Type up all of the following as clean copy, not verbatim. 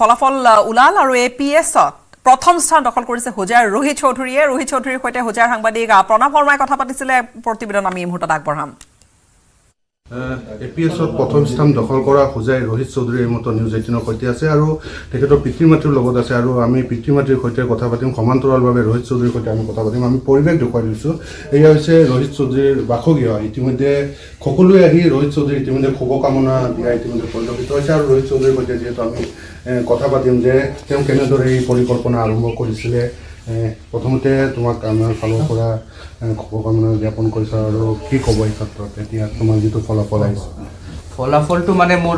ফলাফল উলাল আৰু APSC প্ৰথম স্থান দখল কৰিছে হোজাই ৰোহিত চৌধুৰীয়ে ৰোহিত চৌধুৰীৰ হৈতে হোজাই সাংবাদিক প্ৰণৱ বৰ্মাই কথা পাতিছিলে প্ৰতিবেদন আমি এই মুহূৰ্তত আগবঢ়াম APSC প্ৰথম স্থান দখল কৰা হোজাই ৰোহিত চৌধুৰীৰ মত নিউজ 18 হৈতে আছে আৰু তেখেতৰ পিতৃ মাতৃৰ লগত আছে আৰু আমি পিতৃ মাতৃৰ হৈতে কথা পাতিম সমান্তৰালভাৱে ৰোহিত চৌধুৰীৰ হৈতে আমি কথা পাতিম আমি পৰিৱেশ দেখুৱাই দিছো এয়া হৈছে ৰোহিত চৌধুৰীৰ বাখগীয় ইতিমধ্যে সকলোৱে আহি ৰোহিত চৌধুৰীৰ ইতিমধ্যে শুভকামনা দিয়া ইতিমধ্যে পৰিলক্ষিত হৈছে আৰু ৰোহিত চৌধুৰীৰ হৈতে যেটো আমি কথা পাতিম যে তেওঁ কেনেদৰে এই পৰিকল্পনা আৰম্ভ কৰিছিল প্ৰথমতে তোমাক আমাৰ ফলো কৰা শুভকামনা জ্ঞাপন কৰিছো আৰু কি ক'ব এই ক্ষেত্ৰত এতিয়া তোমাৰ যেটো ফলাফল আহিছে ফলাফলটো মানে মোৰ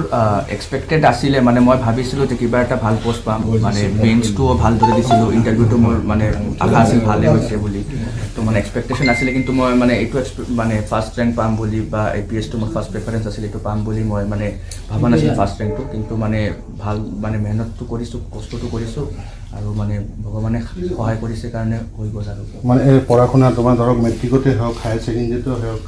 এক্সপেক্টেড আছিলে মানে মই ভাবিছিলো যে কিবা এটা ভাল পোষ্ট পাম মানে বেঞ্চটোও ভাল ধরে দিছিল ইন্টারভিউটো মোৰ মানে আশা আছিল ভালে হৈছে বুলি তো মানে এক্সপেক্টেশন আছিলে কিন্তু মই মানে এটো মানে ফার্স্ট র্যাঙ্ক পাম বুলি বা APSC তো মোৰ ফার্স্ট প্রেফারেন্স আছিল এটো পাম বুলি মই মানে ভাবা নাছিল ফার্স্ট র্যাঙ্কটো কিন্তু মানে ভাল মানে মেহনতটো কৰিছো কষ্টটো কৰিছো আৰু মানে ভগৱানে সহায় কৰিছে কাৰণে হৈ গ'ল আৰু মানে পঢ়াখনা তোমাৰ ধৰক মেট্ৰিকতে হওক হাই সেকেন্ডাৰীতে হওক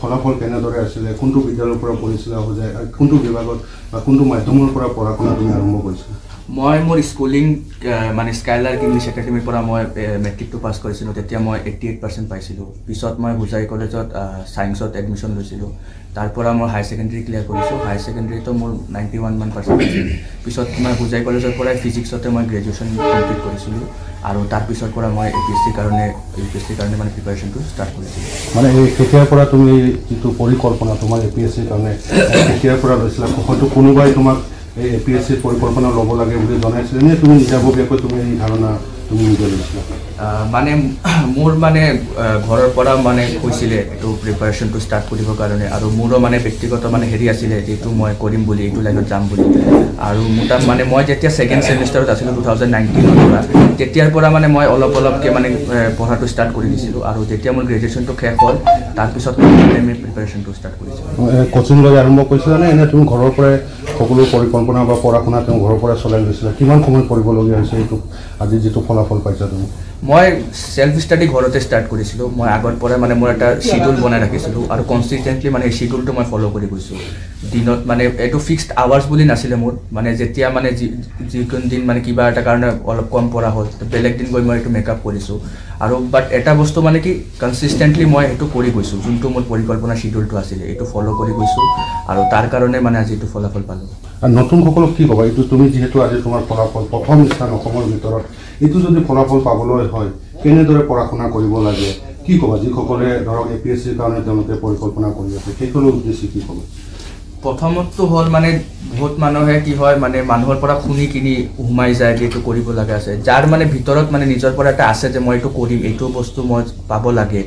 ফলাফল কেনেদৰে আছিল কোনটো বিদ্যালয়ৰ পৰা পঢ়িছিল হোজাই আৰু কোনটো বিভাগত বা কোনটো মাধ্যমৰ পৰা পঢ়াখনা তুমি আৰম্ভ কৰিছিলা মই মোৰ স্কুলিং মানে স্কাইলাৰ ইংলিশ একাডেমিৰ পৰা মই মেট্ৰিকটো পাস কৰিছিলো তেতিয়া মই 88% পাইছিলো পিছত মই হোজাই কলেজত সায়েন্সত এডমিশন লৈছিলো তাৰপৰা মই হাই সেকেন্ডাৰী ক্লিয়াৰ কৰিছো হাই সেকেন্ডাৰী তো মোৰ 91% পিছত মই হোজাই কলেজৰ পৰা ফিজিক্সতে মই গ্ৰেজুৱেচন কমপ্লিট কৰিছিলো আৰু তাৰ পিছৰ পৰা মই APSC কাৰণে মানে প্ৰিপাৰেচনটো স্টাৰ্ট কৰিছিলো মানে কেতিয়াৰ পৰা তুমি যেটো পৰিকল্পনা তোমাৰ APSC কাৰণে কেতিয়াৰ পৰা লৈছিলা কত কোনোবাই তোমাক APSC পৰিকল্পনা ল'ব লাগে বুলি জনাইছিল নে তুমি নিজাববীয়াকৈ তুমি এই ধাৰণা তুমি লৈছিলা মানে মোৰ মানে ঘৰৰ পৰা মানে কৈছিল এটো প্ৰিপাৰেচনটো স্টাৰ্ট কৰিব কাৰণে আৰু মোৰ মানে ব্যক্তিগত মানে হেৰি আছিল যেটো মই কৰিম বুলি এটো লাইনত যাম বুলি আৰু মুটা মানে মই যেতিয়া সেকেন্ড সেমিস্টাৰত আছিল 2019 পৰা তেতিয়াৰ পৰা মানে মই অলপ-অলপকে মানে পঢ়াটো স্টাৰ্ট কৰি দিছিলো আৰু যেতিয়া মোৰ গ্ৰেজুৱেচনটো শেষ হ'ল তাৰ পিছত মই প্ৰিপাৰেচনটো স্টাৰ্ট কৰিছিলো কোচিং লৈ আৰম্ভ কৰিছিলা নে এনে তুমি ঘৰৰ পৰা সকলো পৰিকল্পনা বা পঢ়াখনা তুমি ঘৰৰ পৰা চলাই গৈছিলা কিমান সময় পঢ়িব লগা হৈছে এটো আজি যেটো ফলাফল পাইছা তুমি মই সেলফ স্টাডি ঘৰতে স্টাৰ্ট কৰিছিলো মই আগৰ পৰা মানে মোৰ এটা শিডিউল বনাই ৰাখিছিলো আৰু কনসিস্টেন্টলি মানে এই শিডিউলটো মই ফলো কৰি গৈছো দিনত মানে এটো ফিক্সড আৱাৰ্স বুলি নাছিলে মোৰ মানে যেতিয়া মানে যিকোন দিন মানে কিবা এটা কাৰণে অলপ কম পঢ়া হ'ল তে বেলেগ দিন গৈ মই এটো মেকআপ কৰিছো আৰু বাট এটা বস্তু মানে কি কনসিস্টেন্টলি মই এটো কৰি গৈছো যোনটো মোৰ পৰিকল্পনা শিডিউলটো আছিল এটো ফলো কৰি গৈছো আৰু তাৰ কাৰণে মানে আজি এটো ফলাফল পালো আৰু নতুন সকলক কি কবা এটো তুমি যেহেতু আজি তোমাৰ ফলাফল প্ৰথম স্থান অসমৰ ভিতৰত এটো যদি ফলাফল পাবলৈ হয় কেনেদৰে পঢ়াখনা কৰিব লাগে কি কবা যিসকলে ধৰক APSC কাৰণে তেওঁলোকে পৰিকল্পনা কৰি আছে সেইকোনো উদ্দেশ্য কি কবা প্ৰথমটো হ'ল মানে বহুত মানুহে কি হয় মানে মানুহৰ পৰা খুনি কিনি উমাই যায় যেটো কৰিব লাগা আছে যাৰ মানে ভিতৰত মানে নিজৰ পৰা এটা আছে যে মই এটো কৰিম এটো বস্তু মই পাব লাগে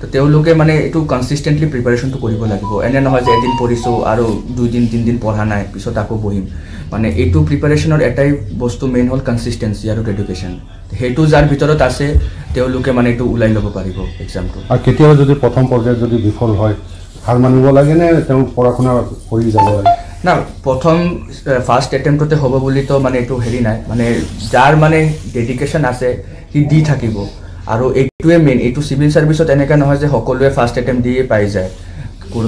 তো তেওঁলোকে মানে এটো কনসিস্টেন্টলি প্ৰিপাৰেচনটো কৰিব লাগিব এনে নহয় যে এদিন পঢ়িছো আৰু দুই দিন তিন দিন পঢ়া নাই পিছত আকৌ বহিম মানে এটো প্ৰিপাৰেচনৰ এটাই বস্তু মেইন হ'ল কনসিস্টেন্সি আৰু এডুকেচন হেতু যাৰ ভিতৰত আছে তেওঁলোকে মানে এটো উলাই ল'ব পাৰিব এক্সামটো আৰু কেতিয়াবা যদি প্ৰথম পৰ্যায়ত যদি বিফল হয় আৰু মানিব লাগে নে তেওঁ পঢ়াখনা কৰি যাব লাগে না প্ৰথম ফাৰ্স্ট এটেম্পটতে হ'ব বুলি তো মানে এটো হেৰি নাই মানে যাৰ মানে ডেডিকেশন আছে সি দি থাকিব আৰু এটোৱে মেইন এটো সিভিল সাৰ্ভিসত এনেকা নহয় যে সকলোৱে ফাৰ্স্ট এটেম্প দিয়ে পাই যায়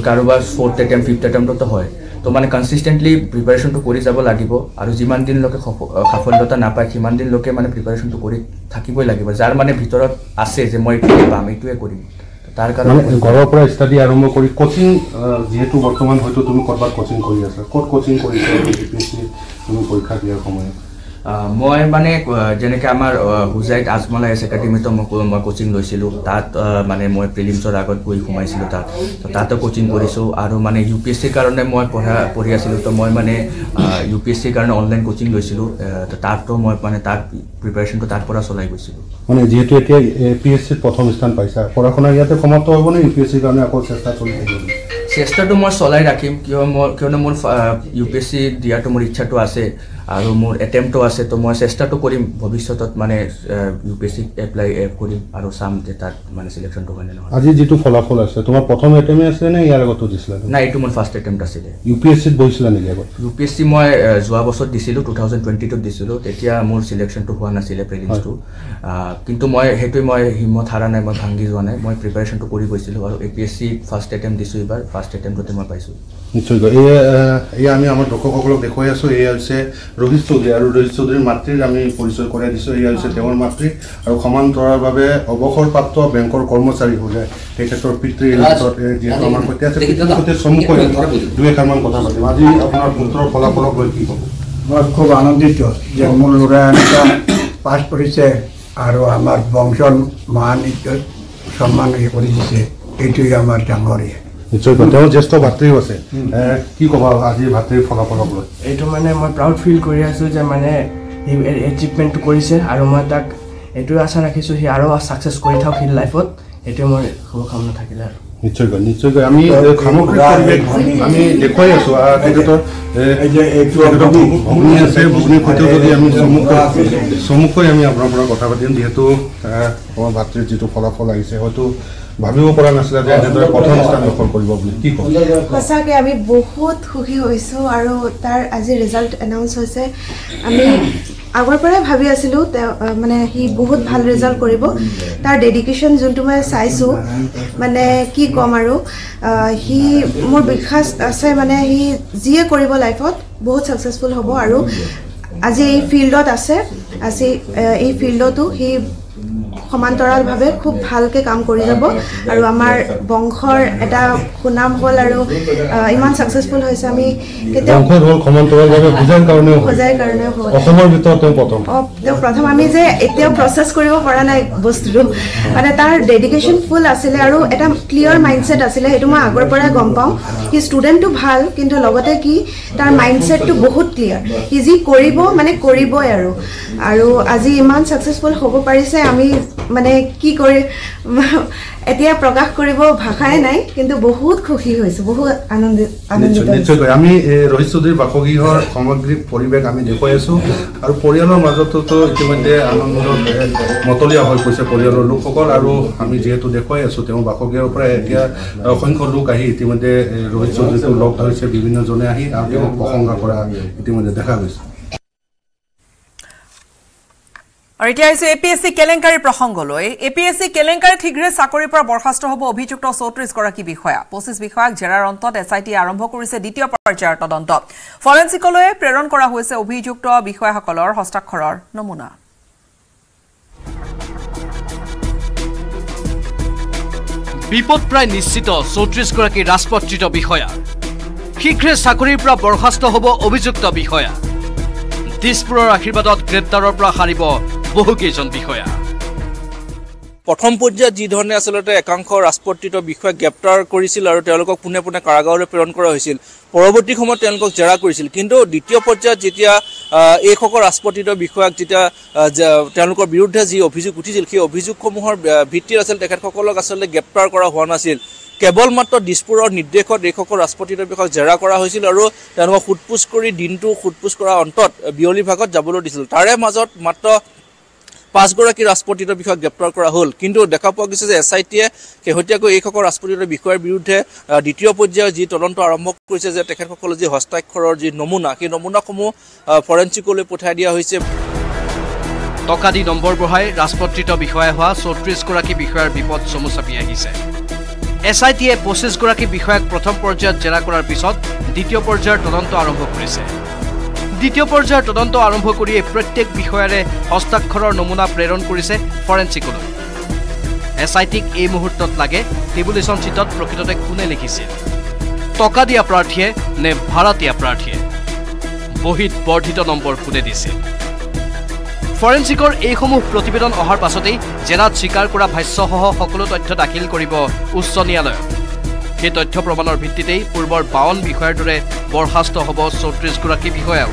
কাৰোবাৰ ফোৰ্থ এটেম্প ফিফথ এটেম্পটো হয় তো মানে কনসিস্টেন্টলি প্ৰিপাৰেশনটো কৰি যাব লাগিব আৰু যিমান দিন লকে সফলতা নাপায় সিমান দিন লকে মানে প্ৰিপাৰেশনটো কৰি থাকিবই লাগিব যাৰ মানে ভিতৰত আছে যে মই এটো পাম এটোৱে কৰিম তাৰ কাৰণে ঘৰৰ পৰা স্টাডি আৰম্ভ কৰি কোচিং যেহেতু বৰ্তমান হয়তো তুমি কৰবাত কোচিং কৰি আছা ক'ত কোচিং কৰিছা APSC তুমি পৰীক্ষা দিয়া সময়ত মই মানে যেনেকৈ আমাৰ হোজাইত আজমল এছ একাডেমিত মই কোচিং লৈছিলো তাত মানে মই প্ৰিলিমছৰ আগত গৈ ঘুমাইছিলো তাত তাতো কোচিং কৰিছো আৰু মানে UPSC কাৰণে মই পঢ়ি আছিলো তো মই মানে UPSC কাৰণে অনলাইন কোচিং লৈছিলো তো তাতো মই মানে তাত প্ৰিপাৰেচনটো তাত পৰা চলাই গৈছিলো মানে যেহেতু এতিয়া APSC প্ৰথম স্থান পাইছা পঢ়াখনা ইয়াতে সমাপ্ত হ'ব নে UPSC কাৰণে আকৌ চেষ্টা চলি থাকিব চেষ্টাটো মই চলাই ৰাখিম কিয়নো মোৰ UPSC দিয়াটো মোৰ ইচ্ছাটো আছে আৰু মোৰ এটেম্পটো আছে তো মই চেষ্টাটো কৰিম ভৱিষ্যতত মানে UPSC এপ্লাই কৰিম আৰু সাম তাত মানে সিলেকশনটো হয় না আজি যেটো ফলাফল আছে তোমাৰ প্ৰথম এটেম্প আছে নে ইয়াৰ আগতো দিছিলা না এটো মোৰ ফাৰ্স্ট এটেম্পট আছিল UPSC বহিছিলা নেকি আগত UPSC মই যোৱা বছৰ দিছিলো 2022 ত দিছিলো তেতিয়া মোৰ সিলেকশনটো হোৱা নাছিল প্ৰিলিমছটো কিন্তু মই হেতু মই হিম্মত হাৰা নাই মই ভাঙি যোৱা নাই মই প্ৰিপাৰেচনটো কৰি গৈছিলো আৰু APSC ফাৰ্স্ট এটেম্প দিছো এবাৰ ফাৰ্স্ট এটেম্পটতে মই পাইছো নিশ্চয় এয়া আমি আমাৰ দৰ্শকসকলক দেখাই আছো। এয়া হৈছে ৰোহিত চৌধুৰী আৰু ৰোহিত চৌধুৰীৰ মাতৃৰ আমি পৰিচয় কৰাই দিছোঁ। এয়া হৈছে তেওঁৰ মাতৃ আৰু সমান্তৰালভাৱে অৱসৰপ্ৰাপ্ত বেংকৰ কৰ্মচাৰী হ'লে তেখেতৰ পিতৃ যিহেতু আমাৰ সৈতে আছে, তেখেতৰ সন্মুখত দুই এষাৰমান কথা পাতিম। আজি আপোনাৰ পুত্ৰৰ ফলাফলক লৈ কি হ'ব? মই খুব আনন্দিত যে মোৰ ল'ৰা এটা পাছ কৰিছে আৰু আমাৰ বংশৰ মান ইজ্জত সন্মান কৰি দিছে, এইটোৱে আমাৰ ডাঙৰীয়া। নিশ্চয়কৈ তেওঁ জ্যেষ্ঠ ভাতৃও আছে, কি ক'বা আজি ভাতৃৰ ফলাফলক লৈ? এইটো মানে মই প্ৰাউড ফিল কৰি আছোঁ যে মানে সি এচিভমেণ্টটো কৰিছে আৰু মই তাক এইটোৱে আশা ৰাখিছোঁ সি আৰু ছাকচেছ কৰি থাকক সি লাইফত, এইটোৱে মোৰ শুভকামনা থাকিলে আৰু। নিশ্চয়কৈ নিশ্চয়কৈ আমি আমি দেখুৱাই আছোঁ। তেখেতৰ ভগ্নী আছে, ভগ্নীৰ সৈতেও যদি আমি চমুকৈ আমি আপোনাৰ পৰা কথা পাতিম, যিহেতু আমাৰ ভাতৃৰ যিটো ফলাফল আহিছে হয়তো ভাবিব পৰা নাছিলে যে এনেদৰে প্ৰথম স্থান দখল কৰিব বুলি। কি ক'ব? সঁচাকৈ আমি বহুত সুখী হৈছোঁ আৰু তাৰ আজি ৰিজাল্ট এনাউন্স হৈছে। আমি আগৰ পৰাই ভাবি আছিলোঁ মানে সি বহুত ভাল ৰিজাল্ট কৰিব। তাৰ ডেডিকেশ্যন যোনটো মই চাইছোঁ মানে কি ক'ম আৰু, সি মোৰ বিশ্বাস আছে মানে সি যিয়ে কৰিব লাইফত বহুত ছাকচেছফুল হ'ব আৰু আজি এই ফিল্ডত আছে, আজি এই ফিল্ডতো সি সমান্তৰালভাৱে খুব ভালকৈ কাম কৰি যাব আৰু আমাৰ বংশৰ এটা সুনাম হ'ল আৰু ইমান ছাকচেছফুল হৈছে আমি কেতিয়াও বুজাই কাৰণে তেওঁ প্ৰথম। আমি যে এতিয়াও প্ৰচেছ কৰিব পৰা নাই বস্তুটো, মানে তাৰ ডেডিকেশ্যন ফুল আছিলে আৰু এটা ক্লিয়াৰ মাইণ্ডছেট আছিলে, সেইটো মই আগৰ পৰাই গম পাওঁ। সি ষ্টুডেণ্টটো ভাল কিন্তু লগতে কি তাৰ মাইণ্ডছেটটো বহুত ক্লিয়াৰ, সি যি কৰিব মানে কৰিবই আৰু আৰু আজি ইমান ছাকচেছফুল হ'ব পাৰিছে আমি মানে কি কৰি এতিয়া প্ৰকাশ কৰিব ভাষাই নাই, কিন্তু বহুত সুখী হৈছোঁ, বহুত আনন্দিত। নিশ্চয়কৈ আমি ৰোহিত চৌধুৰীৰ বাসগৃহৰ সামগ্ৰিক পৰিৱেশ আমি দেখুৱাই আছোঁ আৰু পৰিয়ালৰ মাজততো ইতিমধ্যে আনন্দ মতলীয়া হৈ পৰিছে পৰিয়ালৰ লোকসকল আৰু আমি যিহেতু দেখুৱাই আছোঁ তেওঁ বাসগৃহৰ পৰা এতিয়া অসংখ্য লোক আহি ইতিমধ্যে ৰোহিত চৌধুৰীকো লগ ধৰিছে, বিভিন্নজনে আহি আৰু তেওঁক প্ৰশংসা কৰা ইতিমধ্যে দেখা গৈছে। और इतना एपीएससी केलेंकारी प्रसंग एपीएससी केलेंकारी शीघ्र चाकर पर बर्खास्त हम अभियुक्त 34 विषया 25 विषयक जेरार अंत एस आई टी आरम्भ कर द्वितीय पर्यायर तदंत फरेन्सिक प्रेरण अभियुक्त विषया हस्ताक्षर नमूना विपद प्राय निश्चित 34 राजपत्रित विषया शीघ्र चाकर पर बर्खास्त हम अभियुक्त विषया दिसपुर आशीर्वाद ग्रेप्तार पर हार বহুকেইজন বিষয়া প্ৰথম পৰ্যায়ত যিধৰণে আচলতে একাংশ ৰাজপত্ৰিত বিষয়া গ্ৰেপ্তাৰ কৰিছিল আৰু তেওঁলোকক পোনে পোনে কাৰাগাৰলৈ প্ৰেৰণ কৰা হৈছিল, পৰৱৰ্তী সময়ত তেওঁলোকক জেৰা কৰিছিল। কিন্তু দ্বিতীয় পৰ্যায়ত যেতিয়া এইসকল ৰাজপত্ৰিত বিষয়াক যেতিয়া তেওঁলোকৰ বিৰুদ্ধে যি অভিযোগ উঠিছিল, সেই অভিযোগসমূহৰ ভিত্তিত আছিল তেখেতসকলক আচলতে গ্ৰেপ্তাৰ কৰা হোৱা নাছিল। কেৱল মাত্ৰ দিছপুৰৰ নিৰ্দেশত এইসকল ৰাজপত্ৰিত বিষয়াক জেৰা কৰা হৈছিল আৰু তেওঁলোকক সোধপোছ কৰি দিনটো সোধপোছ কৰাৰ অন্তত বিয়লি ভাগত যাবলৈ দিছিল। তাৰে মাজত মাত্ৰ 5গৰাকী ৰাজপত্ৰিত বিষয়াক গ্ৰেপ্তাৰ কৰা হ'ল। কিন্তু দেখা পোৱা গৈছে যে এছ আই টিয়ে শেহতীয়াকৈ এইসকল ৰাজপত্ৰিত বিষয়াৰ বিৰুদ্ধে দ্বিতীয় পৰ্যায়ৰ যি তদন্ত আৰম্ভ কৰিছে যে তেখেতসকলৰ যি হস্তাক্ষৰৰ যি নমুনা, সেই নমুনাসমূহ ফৰেন্সিকলৈ পঠাই দিয়া হৈছে। টকা দি নম্বৰ বঢ়াই ৰাজপত্ৰিত বিষয়া হোৱা 34গৰাকী বিষয়াৰ বিপদ চমু চাপি আহিছে। এছ আই টিয়ে 25গৰাকী বিষয়াক প্ৰথম পৰ্যায়ত জেৰা কৰাৰ পিছত দ্বিতীয় পৰ্যায়ৰ তদন্ত আৰম্ভ কৰিছে। দ্বিতীয় পৰ্যায়ৰ তদন্ত আৰম্ভ কৰিয়ে প্ৰত্যেক বিষয়াৰে হস্তাক্ষৰৰ নমুনা প্ৰেৰণ কৰিছে ফৰেন্সিকলৈ। এছ আই টিক এই মুহূৰ্তত লাগে টেবুলেশ্যন চিটত প্ৰকৃততে কোনে লিখিছিল, টকা দিয়া প্ৰাৰ্থীয়ে নে ভাড়াতীয়া প্ৰাৰ্থীয়ে, বহীত বৰ্ধিত নম্বৰ কোনে দিছিল। ফৰেন্সিকৰ এইসমূহ প্ৰতিবেদন অহাৰ পাছতেই জেৰাত স্বীকাৰ কৰা ভাষ্যসহ সকলো তথ্য দাখিল কৰিব উচ্চ ন্যায়ালয়ত। সেই তথ্য প্ৰমাণৰ ভিত্তিতেই পূৰ্বৰ 52 বিষয়াৰ দৰে বৰ্খাস্ত হ'ব 34গৰাকী বিষয়াও।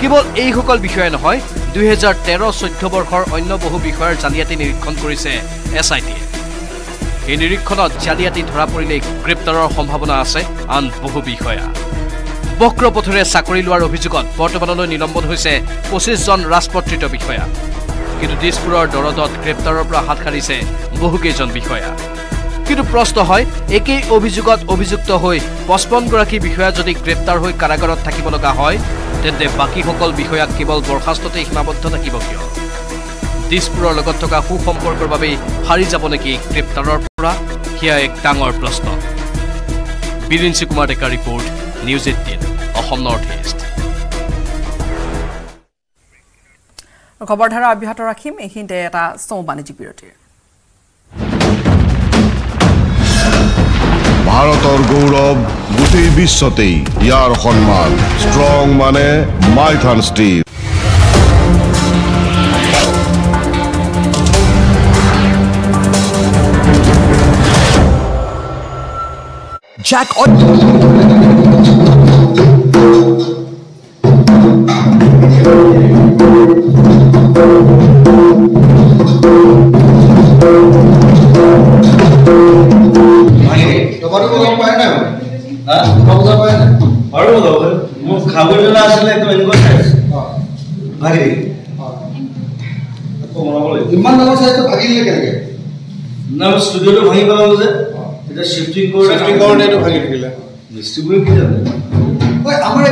কেৱল এইসকল বিষয়াই নহয়, 2013-14 বৰ্ষৰ অন্য বহু বিষয়াৰ জালিয়াতি নিৰীক্ষণ কৰিছে এছ আই টিয়ে। এই নিৰীক্ষণত জালিয়াতি ধৰা পৰিলেই গ্ৰেপ্তাৰৰ সম্ভাৱনা আছে আন বহু বিষয়া। বক্ৰ পথেৰে চাকৰি লোৱাৰ অভিযোগত বৰ্তমানলৈ নিলম্বন হৈছে 25জন ৰাজপত্ৰিত বিষয়া। কিন্তু দিছপুৰৰ দৰদত গ্ৰেপ্তাৰৰ পৰা হাত সাৰিছে বহুকেইজন বিষয়া। কিন্তু প্ৰশ্ন হয়, একেই অভিযোগত অভিযুক্ত হৈ 55গৰাকী বিষয়া যদি গ্ৰেপ্তাৰ হৈ কাৰাগাৰত থাকিব লগা হয় তেন্তে বাকীসকল বিষয়াক কেৱল বৰ্খাস্ততেই সীমাবদ্ধ থাকিব কিয়? দিছপুৰৰ লগত থকা সুসম্পৰ্কৰ বাবেই হাৰি যাব নেকি গ্ৰেপ্তাৰৰ পৰা? সেয়া এক ডাঙৰ প্ৰশ্ন। Birinchi Kumar Deka report, News 18, Assam Northeast. खबर धारा अब्याहत राखिम एखिनते এটা সৌ বাণিজ্যিক বিৰতিৰ ভাৰতৰ গৌৰৱ গোটেই বিশ্বতেই ইয়াৰ সন্মান স্ট্রং মানে মাইথান ষ্টীল জ্যাক Studio to bhagi pala mujhe the shifting code to bhagi nikla distribute kiya oi amare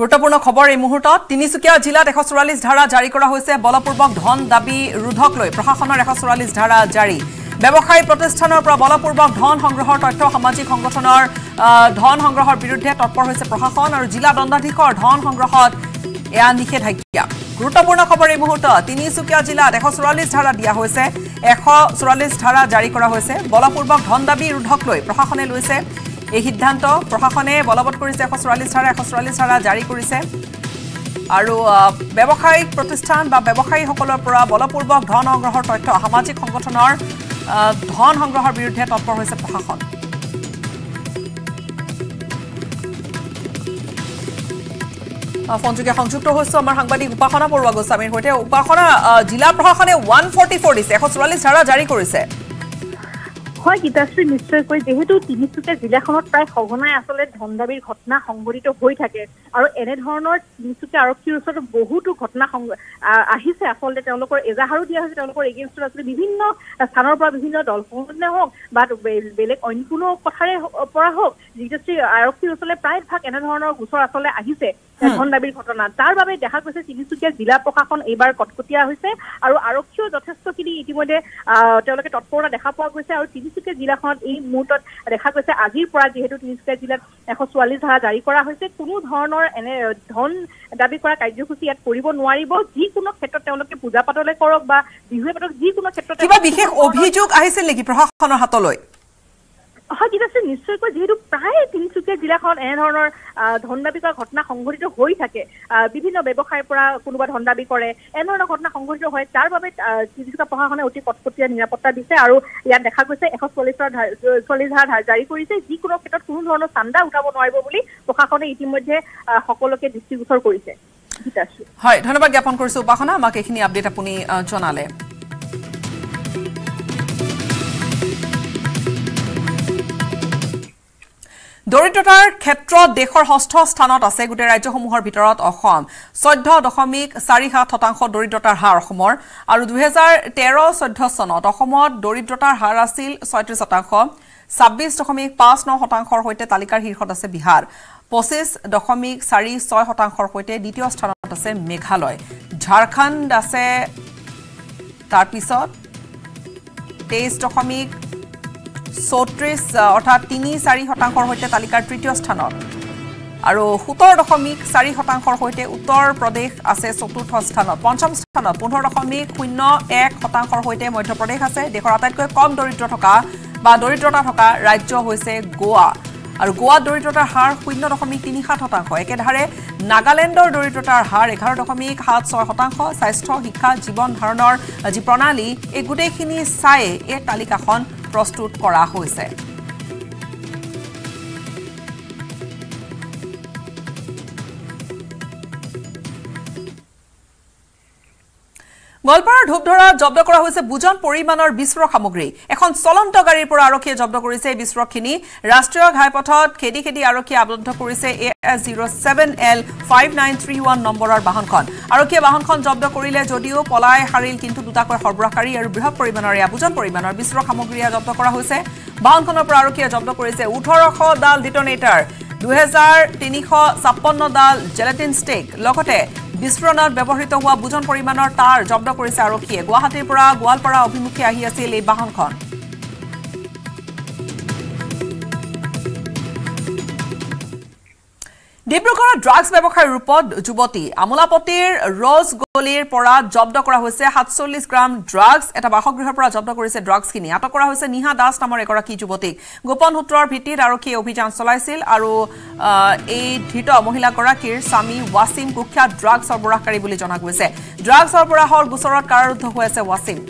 গুরুত্বপূর্ণ খবর এই মুহূর্তত তিনিচুকীয়া জিলাত 144 ধারা জারি করা হয়েছে বলপূর্বক ধন দাবি রুধক লৈ প্ৰশাসনৰ 144 ধাৰা জাৰি ব্যৱসায়ী প্ৰতিষ্ঠানৰ পৰা বলপূৰ্বক ধন সংগ্ৰহৰ তথ্য সামাজিক সংগঠনৰ ধন সংগ্ৰহৰ বিৰুদ্ধে তৎপৰ হৈছে প্ৰশাসন আৰু জিলা দণ্ডাধীশৰ ধন সংগ্ৰহত এয়া নিষেধাজ্ঞা গুৰুত্বপূৰ্ণ খবৰ এই মুহূৰ্তত তিনিচুকীয়া জিলাত 144 ধাৰা দিয়া হৈছে 144 ধাৰা জাৰি কৰা হৈছে বলপূৰ্বক ধন দাবি ৰুধক লৈ প্ৰশাসনে লৈছে এই সিদ্ধান্ত প্ৰশাসনে বলবৎ কৰিছে 144 ধাৰা জাৰি কৰিছে আৰু ব্যৱসায়িক প্ৰতিষ্ঠান বা ব্যৱসায়ী সকলৰ পৰা বলপূৰ্বক ধন সংগ্ৰহৰ তথ্য সামাজিক সংগঠনৰ ধন সংগ্ৰহৰ বিৰুদ্ধে তৎপৰ হৈছে প্ৰশাসন ফোনযোগে সংযুক্ত হৈছে আমাৰ সাংবাদিক উপাসনা পৰুৱা গোস্বামীৰ সৈতে উপাসনা জিলা প্ৰশাসনে 144 দিছে 144 ধাৰা জাৰি কৰিছে হয় গীতাশ্ৰী নিশ্চয় কৈ যেহেতু তিনিচুকীয়া জিলাখনত প্ৰায় সঘনাই আসলে ধনদাবীৰ ঘটনা সংঘটিত হৈ থাকে আৰু এনে ধৰণৰ তিনিচুকীয়া আৰক্ষীৰ ওচৰত বহুতো ঘটনা আহিছে আসলে তেওঁলোকৰ এজাহাৰো দিয়া হৈছে তেওঁলোকৰ এগেইনষ্টত আসলে বিভিন্ন স্থানৰ পৰা বিভিন্ন দলসমূহে হওক বা বেলেগ অন্য কোনো কথাৰে পৰা হওক গীতাশ্ৰী আৰক্ষীৰ ওচৰলৈ প্ৰায় ভাগ এনে ধৰণৰ গোচৰ আসলে আহিছে ধনদাবীৰ ঘটনা তাৰ বাবে দেখা গৈছে তিনিচুকীয়া জিলা প্ৰশাসন এইবাৰ কটকটিয়া হৈছে আৰু আৰক্ষীও যথেষ্টখিনি ইতিমধ্যে তেওঁলোকে তৎপৰতা দেখা পোৱা গৈছে আৰু তিনিচুকীয়া জিলাখন এই মুহূৰ্তত দেখা গৈছে আজিৰ পৰা যেহেতু তিনিচুকীয়া জিলাত 144 ধাৰা জাৰি কৰা হৈছে কোনো ধৰণৰ এনে ধন দাবী কৰা কাৰ্যসূচী ইয়াত কৰিব নোৱাৰিব যি কোনো ক্ষেত্ৰত তেওঁলোকে পূজা পাতলে কৰক বা বিহুৱে পাতক যি কোনো ক্ষেত্ৰত কিবা বিশেষ অভিযোগ আহিছিল নেকি প্ৰশাসনৰ হাতলৈ হজিদাসে নিশ্চয় কৈ যেহেতু প্ৰায় তিনিচুকীয়া জিলাখন এনে ধৰণৰ ধনদাবী কৰা ঘটনা সংঘটিত হৈ থাকে বিভিন্ন ব্যৱসায়ৰ পৰা কোনোবা ধনদাবী কৰে এনে ধৰণৰ ঘটনা সংঘটিত হয় তাৰ বাবে তিনিচুকীয়া প্ৰশাসনে অতি কটকটীয়া নিৰাপত্তা দিছে আৰু ইয়াত দেখা গৈছে 144 ধাৰা জাৰি কৰিছে যি কোনো ক্ষেত্ৰত কোনো ধৰণৰ চান্দা উঠাব নোৱাৰিব বুলি প্ৰশাসনে ইতিমধ্যে সকলোকে দৃষ্টিগোচৰ কৰিছে হয় ধন্যবাদ জ্ঞাপন কৰিছো উপাসনা আমাক এইখিনি আপডেট আপুনি জনালে দৰিদ্ৰতাৰ ক্ষেত্ৰত দেশৰ ষষ্ঠ স্থানত আছে গুটে ৰাজ্যসমূহৰ ভিতৰত অসম 14.47% দৰিদ্ৰতাৰ হাৰ অসমৰ আৰু 2013-14 চনত অসমত দৰিদ্ৰতাৰ হাৰ আছিল 36%, 26.59%ৰ হৈতে তালিকাৰ শীৰ্ষত আছে বিহাৰ 25.46%ৰ হৈতে দ্বিতীয় স্থানত আছে মেঘালয় ঝাৰখণ্ড আছে তাৰ পিছত 23.34 अर्थात 3.4% होते तालिकार तृतीय स्थान और 17.4% होते उत्तर प्रदेश आसे चतुर्थ स्थान पंचम स्थान 15.01% होते मध्य प्रदेश आसे देशर आटाइतक कम दरिद्रता थका राज्य होइसे गोवा और गोवा दरिद्रतार हार 0.37% एकेधारे नागालैंडर दरिद्रतार हार 11.76% स्वास्थ्य शिक्षा जीवन धारणर जी प्रणाली ए गुटेखिनि साए ए तालिकाखन प्रस्तुत करा होइसे গলপাড়াৰ ধূপধৰা জব্দ কৰা হৈছে বুজন পৰিমাণৰ বিস্ফোৰক সামগ্ৰী এখন চলন্ত গাড়ীৰ পৰা আৰক্ষীয়ে জব্দ কৰিছে এই বিস্ফোৰকখিনি ৰাষ্ট্ৰীয় ঘাইপথত খেদি আৰক্ষীয়ে আবদ্ধ কৰিছে AS07L5931 নম্বৰৰ বাহনখন আৰক্ষীয়ে বাহনখন জব্দ কৰিলে যদিও পলাই হাৰিল কিন্তু দুটাকৈ সৰবৰাহকাৰী আৰু বৃহৎ পৰিমাণৰ বুজন পৰিমাণৰ বিস্ফোৰক সামগ্ৰী জব্দ কৰা হৈছে বাহনখনৰ পৰা আৰক্ষীয়ে জব্দ কৰিছে 1800 ডাল ডিটোনেটৰ 2356 ডাল জেলাটিন ষ্টিক লগতে বিস্ফোৰণত ব্যৱহৃত হোৱা বুজন পৰিমাণৰ তাৰ জব্দ কৰিছে আৰক্ষীয়ে গুৱাহাটীৰ পৰা গোৱালপাৰা অভিমুখে আহি আছিল এই বাহনখন ডিব্ৰুগড়ৰ ড্ৰাগছ ব্যৱসায়ৰ ৰূপত যুৱতী আমলাপতিৰ ৰজ গলিৰ পৰা জব্দ কৰা হৈছে 47 গ্ৰাম ড্ৰাগছ এটা বাসগৃহৰ পৰা জব্দ কৰিছে ড্ৰাগছখিনি আটক কৰা হৈছে নিহা দাস নামৰ এগৰাকী যুৱতীক গোপন সূত্ৰৰ ভিত্তিত আৰক্ষীয়ে অভিযান চলাইছিল আৰু এই ধৃত মহিলা গৰাকীৰ স্বামী ৱাসিম কুখ্যাত ড্ৰাগছ সৰবৰাহকাৰী বুলি জনা গৈছে ড্ৰাগছ সৰবৰাহৰ গোচৰত কাৰাৰুদ্ধ হৈ আছে ৱাসিম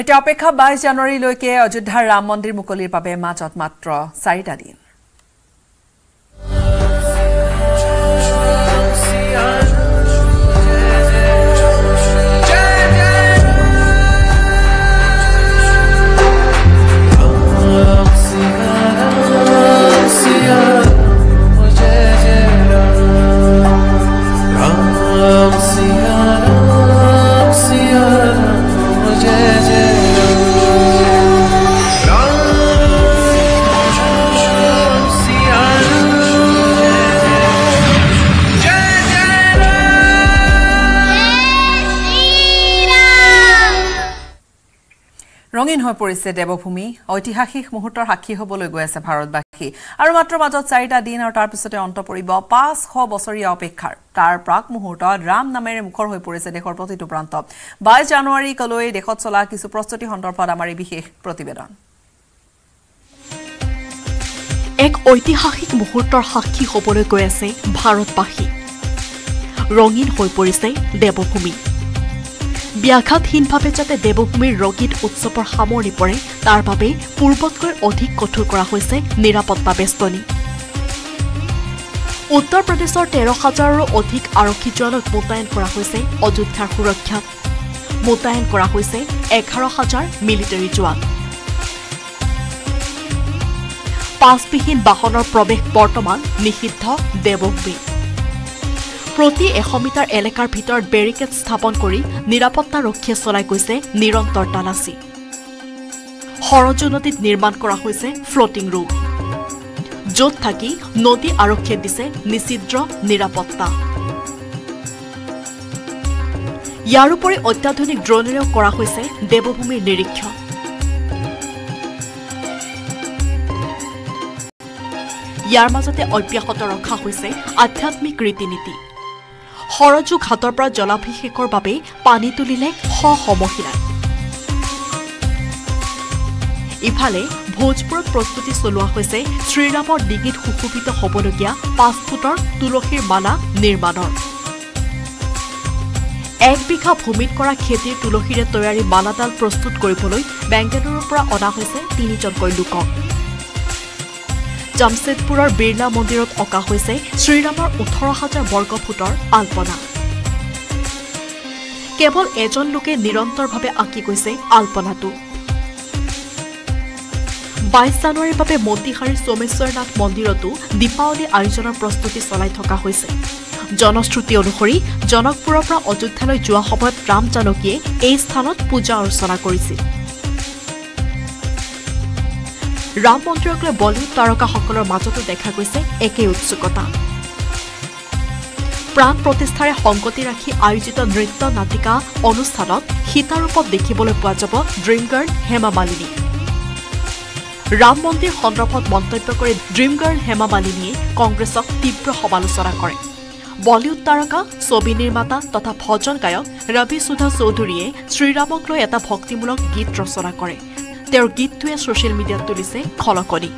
এটা অপেক্ষা 22 জানুৱাৰী লৈকে অযোধ্যাৰ ৰাম মন্দিৰ মুকলিৰ বাবে মাজত মাত্ৰ 4টা দিন ৰঙিন হৈ পৰিছে দেৱভূমি ঐতিহাসিক মুহূৰ্তৰ সাক্ষী হ'বলৈ গৈ আছে ভাৰতবাসী আৰু মাত্ৰ মাজত 4টা দিন আৰু তাৰ পিছতে অন্ত পৰিব 500 বছৰীয়া অপেক্ষাৰ তাৰ প্ৰাক মুহূৰ্তত ৰাম নামেৰে মুখৰ হৈ পৰিছে দেশৰ প্ৰতিটো প্ৰান্ত 22 জানুৱাৰী কলৈ দেশত চলা কিছু প্ৰস্তুতি সন্দৰ্ভত আমাৰ বিশেষ প্ৰতিবেদন এক ঐতিহাসিক মুহূৰ্তৰ সাক্ষী হ'বলৈ গৈ আছে ভাৰতবাসী ৰঙিন হৈ পৰিছে দেৱভূমি ব্যাঘাতহীন ভাবে যাতে দেৱভূমিৰ ৰগীত উৎসৱৰ সামৰণি পৰে তাৰ বাবে পূৰ্বতকৈ অধিক কঠোৰ কৰা হৈছে নিৰাপত্তা বেষ্টনী উত্তৰ প্ৰদেশৰ 13,000ৰো অধিক আৰক্ষী জোৱানক মোতায়েন কৰা হৈছে অযোধ্যাৰ সুৰক্ষাত মোতায়েন কৰা হৈছে 11,000 মিলিটাৰী জোৱান পাছবিহীন বাহনৰ প্ৰৱেশ বৰ্তমান নিষিদ্ধ দেৱভূমি প্ৰতি 100 মিটাৰ এলেকাৰ ভিতৰত বেৰিকেড স্থাপন কৰি নিৰাপত্তা ৰক্ষীয়ে চলাই গৈছে নিৰন্তৰ তালাচী হৰজু নদীত নিৰ্মাণ কৰা হৈছে ফ্লোটিং ৰুম য'ত থাকি নদী আৰক্ষীয়ে দিছে নিছিদ্ৰ নিৰাপত্তা ইয়াৰ উপৰি অত্যাধুনিক ড্ৰোনেৰে কৰা হৈছে দেৱভূমিৰ নিৰীক্ষণ ইয়াৰ মাজতে অব্যাহত ৰখা হৈছে আধ্যাত্মিক ৰীতি-নীতি হৰজু ঘাটৰ পৰা জলাভিষেকৰ বাবে পানী তুলিলে সমহিলাই ইফালে ভোজপুৰত প্ৰস্তুতি চলোৱা হৈছে শ্ৰীৰামৰ ডিঙিত সুশোভিত হ'বলগীয়া 5 ফুটৰ তুলসীৰ মালা নিৰ্মাণৰ 1 বিঘা ভূমিত কৰা খেতিৰ তুলসীৰে তৈয়াৰী মালাডাল প্ৰস্তুত কৰিবলৈ বেংগালুৰুৰ পৰা অনা হৈছে 3জনকৈ লোক জামছেদপুৰৰ বিৰলা মন্দিৰত অকা হৈছে শ্ৰীৰামৰ 18,000 বৰ্গফুটৰ আলপনা কেৱল এজন লোকে নিৰন্তৰভাৱে আঁকি গৈছে আলপনাটো 22 জানুৱাৰীৰ বাবে মতিহাৰীৰ সোমেশ্বৰনাথ মন্দিৰতো দীপাৱলী আয়োজনৰ প্ৰস্তুতি চলাই থকা হৈছে জনশ্ৰুতি অনুসৰি জনকপুৰৰ পৰা অযোধ্যালৈ যোৱা সময়ত ৰাম জানকীয়ে এই স্থানত পূজা অৰ্চনা কৰিছিল ৰাম মন্দিৰক লৈ বলিউড তাৰকাসকলৰ মাজতো দেখা গৈছে একেই উৎসুকতা প্ৰাণ প্ৰতিষ্ঠাৰে সংগতি ৰাখি আয়োজিত নৃত্য নাটিকা অনুষ্ঠানত হিতাৰূপত দেখিবলৈ পোৱা যাব ড্ৰিম গাৰ্ল হেমা মালিনী ৰাম মন্দিৰ সন্দৰ্ভত মন্তব্য কৰি ড্ৰিম গাৰ্ল হেমা মালিনীয়ে কংগ্ৰেছক তীব্ৰ সমালোচনা কৰে বলিউড তাৰকা ছবি নিৰ্মাতা তথা ভজন গায়ক ৰবি সুধা চৌধুৰীয়ে শ্ৰীৰামক লৈ এটা ভক্তিমূলক গীত ৰচনা কৰে তেওঁৰ গীতটোৱে সোশ্যাল মিডিয়াত তুলিছে খলকনি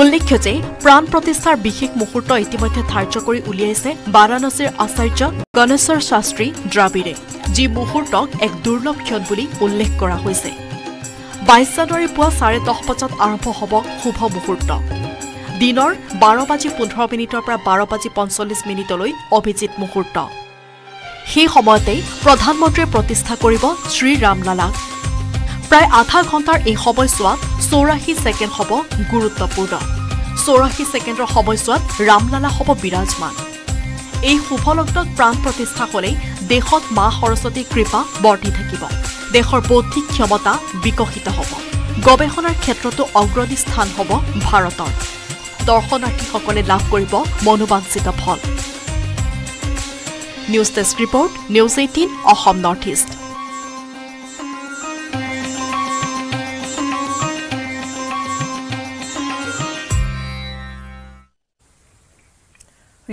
উল্লেখ্য যে প্ৰাণ প্ৰতিষ্ঠাৰ বিশেষ মুহূৰ্ত ইতিমধ্যে ধাৰ্য কৰি উলিয়াইছে বাৰাণসীৰ আচাৰ্য গণেশৰ শাস্ত্ৰী দ্ৰাবিড়ে যি মুহূৰ্তক এক দুৰ্লভ ক্ষণ বুলি উল্লেখ কৰা হৈছে 22 জানুৱাৰী পুৱা 10:30 বজাত আৰম্ভ হ'ব শুভ মুহূৰ্ত দিনৰ 12:15 পৰা 12:45 অভিজিত মুহূৰ্ত সেই সময়তে প্ৰধানমন্ত্ৰীয়ে প্ৰতিষ্ঠা কৰিব শ্ৰী ৰামলালাক প্ৰায় আধা ঘণ্টাৰ এই সময়ছোৱাত 84 ছেকেণ্ড হ'ব গুৰুত্বপূৰ্ণ 84 ছেকেণ্ডৰ সময়ছোৱাত ৰামলালা হ'ব বিৰাজমান এই শুভ লগ্নত প্ৰাণ প্ৰতিষ্ঠা হ'লে দেশত মা সৰস্বতীৰ কৃপা বৰ্তি থাকিব দেশৰ বৌদ্ধিক ক্ষমতা বিকশিত হ'ব গৱেষণাৰ ক্ষেত্ৰতো অগ্ৰণী স্থান হ'ব ভাৰতৰ দৰ্শনাৰ্থীসকলে লাভ কৰিব মনোবাঞ্ছিত ফল news desk report news 18 Assam north east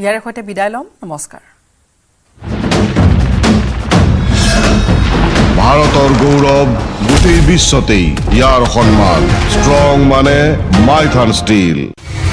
ইয়াৰ সৈতে বিদায় লম নমস্কাৰ ভাৰতৰ গৌৰৱ গোটেই বিশ্বতেই ইয়াৰ সন্মান ষ্ট্ৰং মানে মাইথান ষ্টীল